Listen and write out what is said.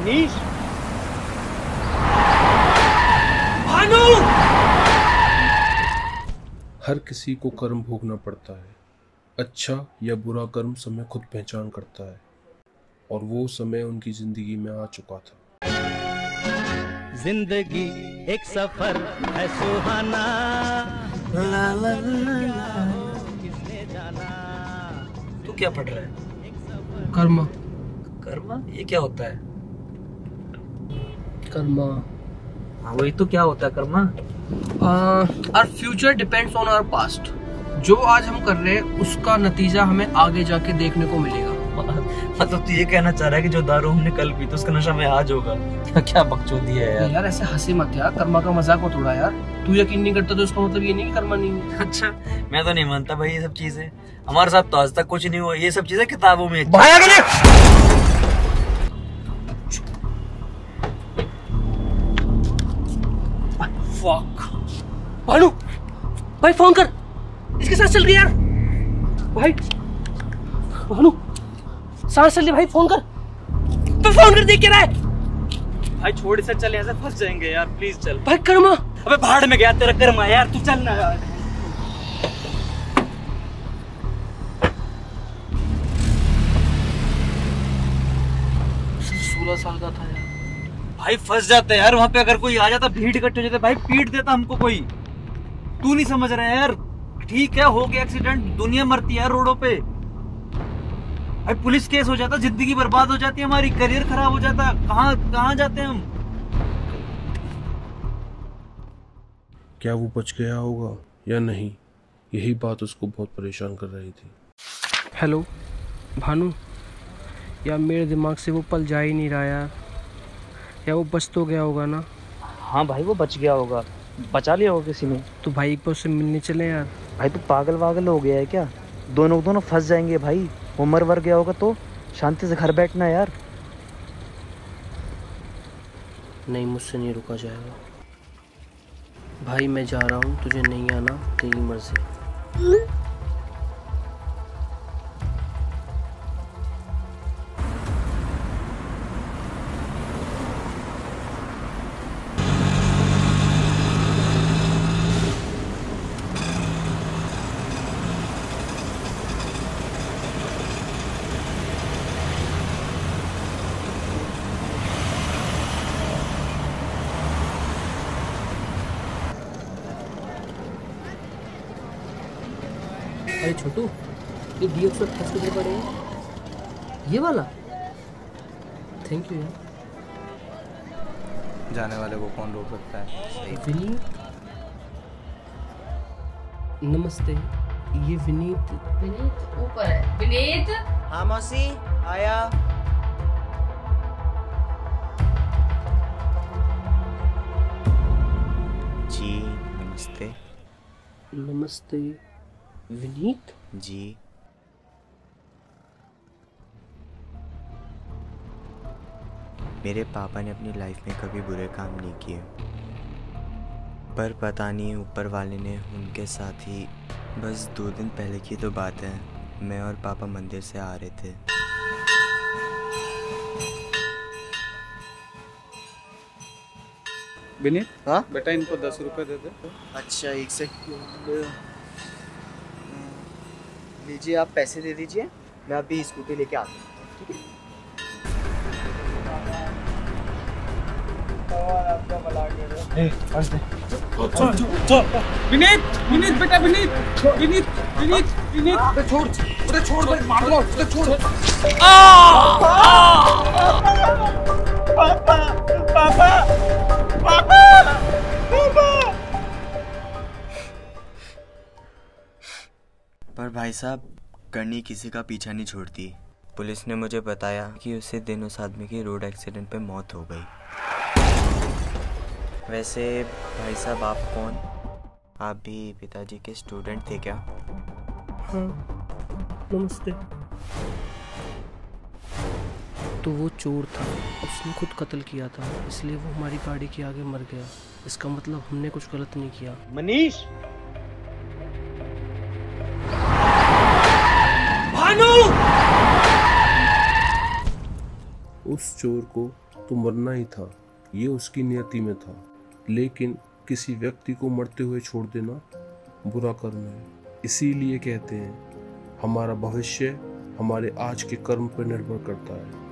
मनीष, भानु। हर किसी को कर्म भोगना पड़ता है। अच्छा या बुरा कर्म समय खुद पहचान करता है, और वो समय उनकी जिंदगी में आ चुका था। जिंदगी एक सफर है सुहाना, ला ला ला। किसने जाना? तू क्या पढ़ रहा है? कर्मा। कर्मा ये क्या होता है? कर्मा, हाँ वही तो, क्या होता है Karma? Our future depends on our past. जो आज हम कर रहे हैं उसका नतीजा हमें आगे जाके देखने को मिलेगा। मतलब तू ये कहना चाह रहा है कि जो दारू हमने कल पी तो उसका नशा मैं आज होगा? क्या बकचोदी है यार। यार ऐसे हंसी मत यार, कर्मा का मजाक हो थोड़ा यार। तू यकीन नहीं करता तो इसका मतलब ये नहीं कि कर्मा नहीं है। अच्छा, मैं तो नहीं मानता भाई ये सब चीजें। हमारे साथ तो आज तक कुछ नहीं हुआ, ये सब चीजें किताबों में। भानु भाई फोन कर, इसके साथ चल रही यार। भाई भानु सांस चल रही भाई, फोन कर। तू फोन कर, देख क्या रहा है भाई? छोड़ से चले, ऐसे फंस जाएंगे यार, प्लीज चल। भाई कर्मा, अबे भाड़ में गया तेरा कर्मा यार, तू चल ना यार। सोलह साल का था यार भाई, फंस जाते यार वहां पे। अगर कोई आ जाता, भीड़ इकट्ठी हो जाती भाई, पीट देता हमको कोई। तू नहीं समझ रहा है यार। ठीक है, हो गया एक्सीडेंट, दुनिया मरती है रोडों पे भाई, पुलिस केस हो जाता, जिंदगी बर्बाद हो जाती है हमारी, करियर खराब हो जाता। कहां जाते हम? क्या वो बच गया होगा या नहीं, यही बात उसको बहुत परेशान कर रही थी। हेलो भानु, यार मेरे दिमाग से वो पल जा ही नहीं रहा यार। या वो बच तो गया होगा ना? हाँ भाई वो बच गया होगा, बचा लिया होगा किसी ने। तो भाई को उससे मिलने चले यार। भाई तू पागल वागल हो गया है क्या? दोनों फंस जाएंगे भाई। वो मर वर गया होगा तो शांति से घर बैठना यार। नहीं, मुझसे नहीं रुका जाएगा भाई। मैं जा रहा हूँ, तुझे नहीं आना, तेरी मर्जी। अरे छोटू, ये DX-128 कितने पड़े हैं? ये वाला? थैंक यू यार। जाने वाले को कौन रोक सकता है? विनीत नमस्ते, ये विनीत। विनीत ऊपर है। विनीत, हाँ मौसी आया। जी नमस्ते। नमस्ते विनीत जी। मेरे पापा ने अपनी लाइफ में कभी बुरे काम नहीं किए, पर पता नहीं ऊपर वाले ने उनके साथ ही। बस 2 दिन पहले की तो बात है, मैं और पापा मंदिर से आ रहे थे। विनीत, हाँ बेटा इनको 10 रुपए दे दे। अच्छा एक सेकंड लीजिए, आप पैसे दे दीजिए, मैं अभी स्कूटी लेके आता हूँ। ठीक है, आपका भला करे। विनीत विनीत बेटा, विनीत विनीत विनीत विनीत, तो छोड़ उसे, छोड़ भाई, मार लो उसे, छोड़। पापा पापा पापा पापा। पर भाई साहब, करनी किसी का पीछा नहीं छोड़ती। पुलिस ने मुझे बताया कि उसी दिन उस आदमी की रोड एक्सीडेंट पे मौत हो गई। वैसे भाई साहब आप कौन? आप भी पिताजी के स्टूडेंट थे क्या? हाँ नमस्ते। तो वो चोर था, उसने खुद कत्ल किया था, इसलिए वो हमारी गाड़ी के आगे मर गया। इसका मतलब हमने कुछ गलत नहीं किया। मनीष, उस चोर को तो मरना ही था, ये उसकी नियति में था। लेकिन किसी व्यक्ति को मरते हुए छोड़ देना बुरा कर्म है। इसीलिए कहते हैं हमारा भविष्य हमारे आज के कर्म पर निर्भर करता है।